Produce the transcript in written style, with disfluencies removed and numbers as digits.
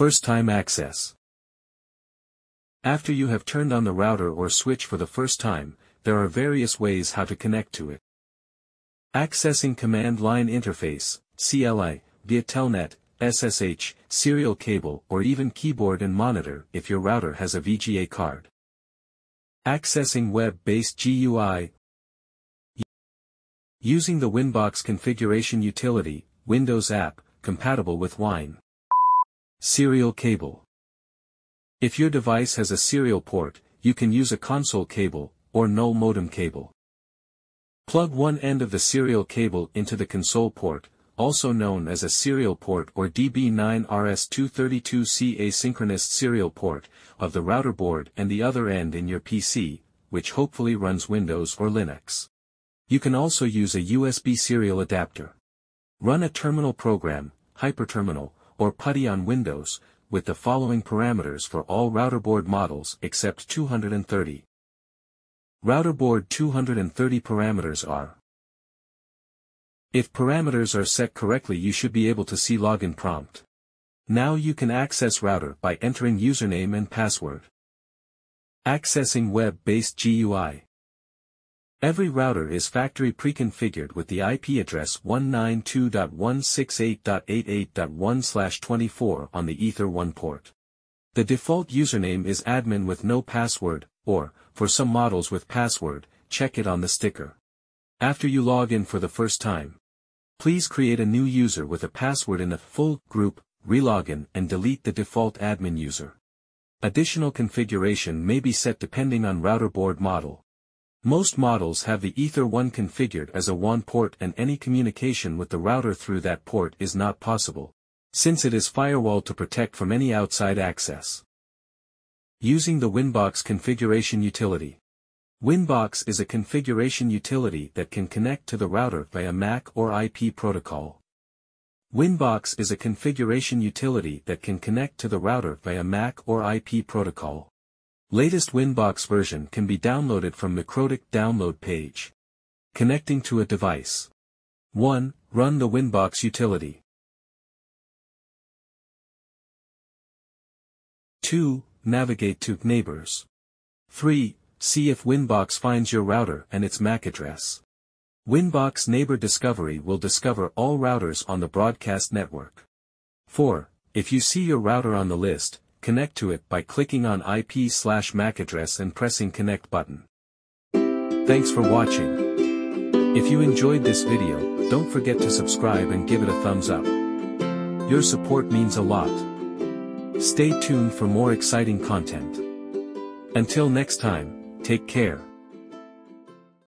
First-time access. After you have turned on the router or switch for the first time, there are various ways how to connect to it. Accessing command line interface, CLI, via Telnet, SSH, serial cable or even keyboard and monitor if your router has a VGA card. Accessing web-based GUI. Using the Winbox configuration utility, Windows app, compatible with Wine. Serial cable. If your device has a serial port, you can use a console cable, or null modem cable. Plug one end of the serial cable into the console port, also known as a serial port or DB9RS232C asynchronous serial port, of the router board and the other end in your PC, which hopefully runs Windows or Linux. You can also use a USB serial adapter. Run a terminal program, HyperTerminal, or Putty on Windows, with the following parameters for all router board models except 230. Router board 230 parameters are. If parameters are set correctly, you should be able to see login prompt. Now you can access router by entering username and password. Accessing web-based GUI. Every router is factory pre-configured with the IP address 192.168.88.1/24 on the Ether1 port. The default username is admin with no password, or, for some models with password, check it on the sticker. After you log in for the first time, please create a new user with a password in a full group, relogin and delete the default admin user. Additional configuration may be set depending on router board model. Most models have the Ether1 configured as a WAN port and any communication with the router through that port is not possible, since it is firewalled to protect from any outside access. Using the Winbox configuration utility. Winbox is a configuration utility that can connect to the router via MAC or IP protocol. Winbox is a configuration utility that can connect to the router via MAC or IP protocol. Latest Winbox version can be downloaded from MikroTik download page. Connecting to a device. 1. Run the Winbox utility. 2. Navigate to Neighbors. 3. See if Winbox finds your router and its MAC address. Winbox Neighbor Discovery will discover all routers on the broadcast network. 4. If you see your router on the list, connect to it by clicking on IP/MAC address and pressing Connect button. Thanks for watching. If you enjoyed this video, don't forget to subscribe and give it a thumbs up. Your support means a lot. Stay tuned for more exciting content. Until next time. Take care.